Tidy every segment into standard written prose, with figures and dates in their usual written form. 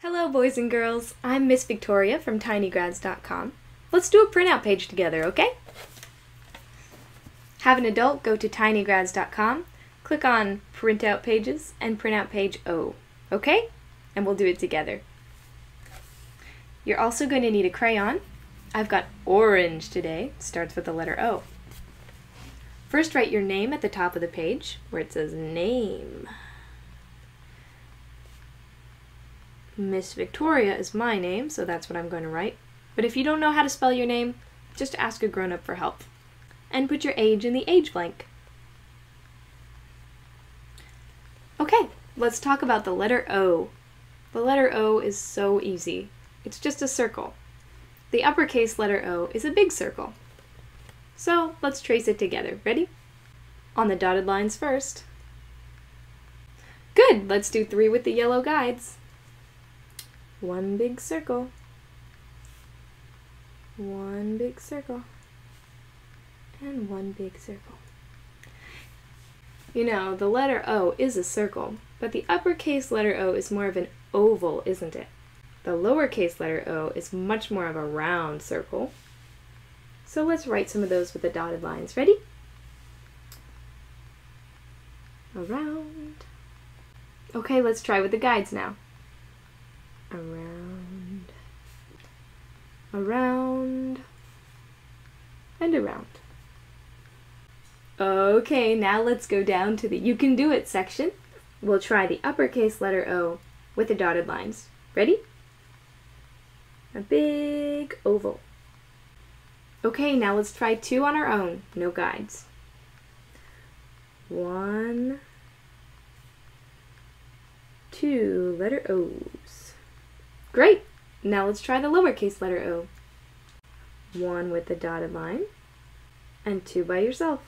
Hello boys and girls, I'm Miss Victoria from tinygrads.com. Let's do a printout page together, okay? Have an adult go to tinygrads.com, click on Printout Pages and Printout Page O, okay? And we'll do it together. You're also going to need a crayon. I've got orange today, starts with the letter O. First write your name at the top of the page where it says name. Miss Victoria is my name, so that's what I'm going to write. But if you don't know how to spell your name, just ask a grown-up for help. And put your age in the age blank. Okay, let's talk about the letter O. The letter O is so easy. It's just a circle. The uppercase letter O is a big circle. So let's trace it together. Ready? On the dotted lines first. Good! Let's do three with the yellow guides. One big circle. One big circle. And one big circle. You know, the letter O is a circle, but the uppercase letter O is more of an oval, isn't it? The lowercase letter O is much more of a round circle. So let's write some of those with the dotted lines. Ready? Around. Okay, let's try with the guides now. Around. Around. And around. Okay, now let's go down to the You Can Do It section. We'll try the uppercase letter O with the dotted lines. Ready? A big oval. Okay, now let's try two on our own, no guides. One, two letter O's. Great! Now let's try the lowercase letter O. One with the dotted line, and two by yourself.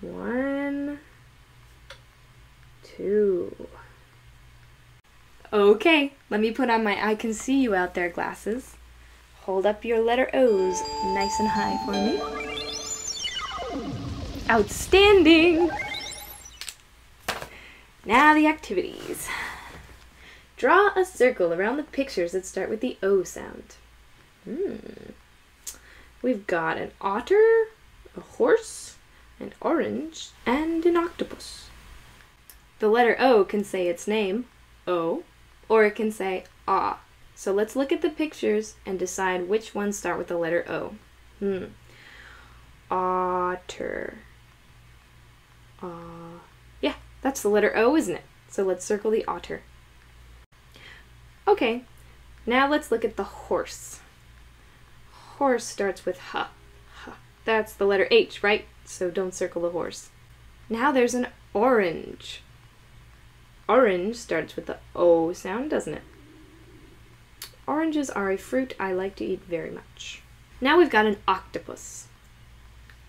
One, two. Okay, let me put on my I Can See You Out There glasses. Hold up your letter O's nice and high for me. Outstanding! Now the activities. Draw a circle around the pictures that start with the O sound. We've got an otter, a horse, an orange, and an octopus. The letter O can say its name, O, or it can say ah. So let's look at the pictures and decide which ones start with the letter O. Otter. Yeah, that's the letter O, isn't it? So let's circle the otter. Okay, now let's look at the horse. Horse starts with H. That's the letter H, right? So don't circle the horse. Now there's an orange. Orange starts with the O sound, doesn't it? Oranges are a fruit I like to eat very much. Now we've got an octopus.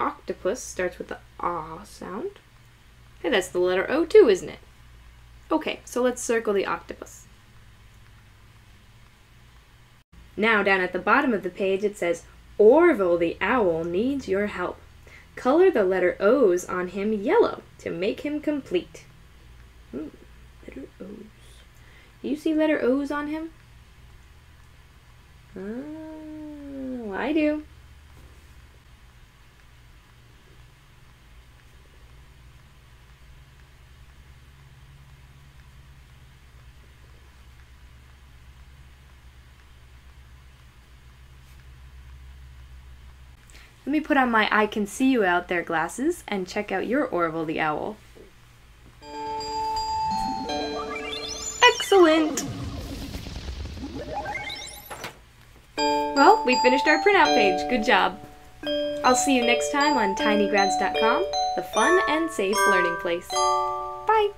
Octopus starts with the ah sound. Hey, that's the letter O too, isn't it? Okay, so let's circle the octopus. Now down at the bottom of the page it says, Orville the owl needs your help. Color the letter O's on him yellow to make him complete. Letter O's. Do you see letter O's on him? Oh, I do. Let me put on my I Can See You Out There glasses and check out your Orville the owl. Excellent! Well, we finished our printout page. Good job. I'll see you next time on tinygrads.com, the fun and safe learning place. Bye!